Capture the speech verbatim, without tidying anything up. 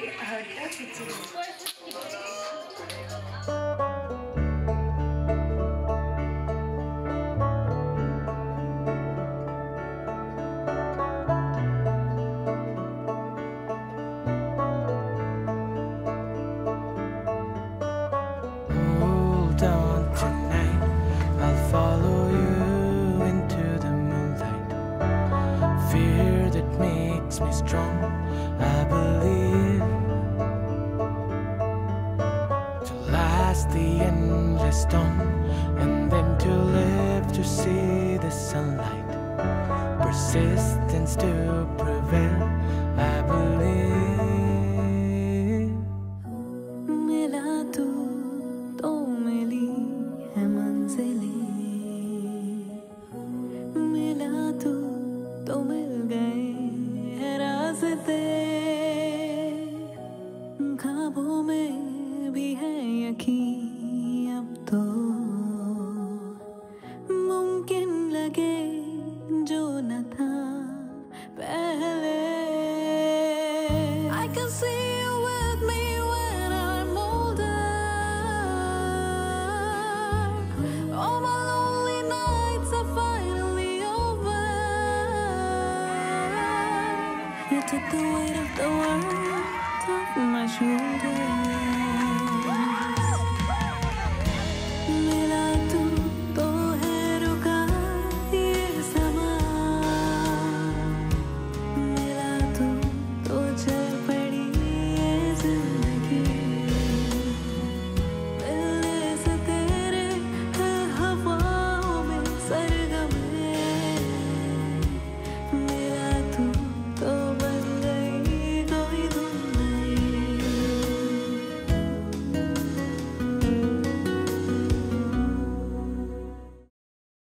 very hard kitchen. The endless dawn, and then to live to see the sunlight. Persistence to prevail, I believe. Mera tu to mili hai manzili, mera tu to mil gaye hai raste. Khwabon mein भी है यकीन अब तो मुमकिन लगे जो न था पहले. I can see you with me when I'm older. All my lonely nights are finally over. You took the weight of the world.